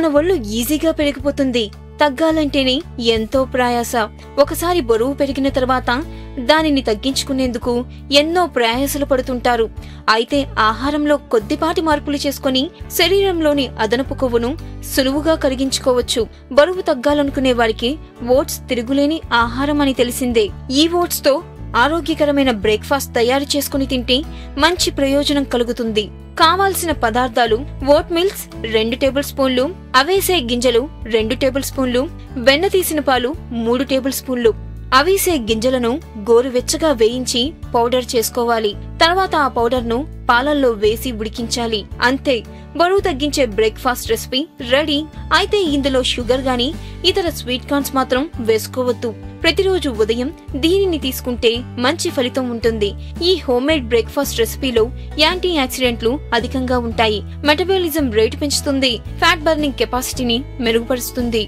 మన ఒళ్ళు ఈజీగా పెరిగిపోతుంది. తగ్గాలంటేనే ఎంతో ప్రయాస. ఒకసారి బరువు పెరిగిన తర్వాత దానిని తగ్గించుకునేందుకు ఎన్నో ప్రయాసలు పడుతుంటారు. అయితే ఆహారంలో కొద్దిపాటి మార్పులు చేసుకుని శరీరంలోని అదనపు కొవ్వును సులువుగా కరిగించుకోవచ్చు. బరువు తగ్గాలనుకునే వారికి ఓట్స్ తిరుగులేని ఆహారం అని తెలిసిందే. ఈ ఓట్స్ తో ఆరోగ్యకరమైన బ్రేక్ఫాస్ట్ తయారు చేసుకుని తింటే మంచి ప్రయోజనం కలుగుతుంది. కావాల్సిన పదార్థాలు ఓట్ మిల్స్ 2 టేబుల్ స్పూన్లు, అవేసే గింజలు 2 టేబుల్ స్పూన్లు, వెన్న తీసిన పాలు 3 టేబుల్ స్పూన్లు. అవిసే గింజలను గోరువెచ్చగా వేయించి పౌడర్ చేసుకోవాలి. తర్వాత ఆ పౌడర్ ను పాలల్లో వేసి ఉడికించాలి. అంతే, బరువు తగ్గించే బ్రేక్ఫాస్ట్ రెసిపీ రెడీ. అయితే ఇందులో షుగర్ గాని ఇతర స్వీట్ కార్న్స్ మాత్రం వేసుకోవద్దు. ప్రతిరోజు ఉదయం దీనిని తీసుకుంటే మంచి ఫలితం ఉంటుంది. ఈ హోమ్మేడ్ బ్రేక్ఫాస్ట్ రెసిపీలో యాంటీ ఆక్సిడెంట్లు అధికంగా ఉంటాయి. మెటబాలిజం రేటు పెంచుతుంది, ఫ్యాట్ బర్నింగ్ కెపాసిటీని మెరుగుపరుస్తుంది.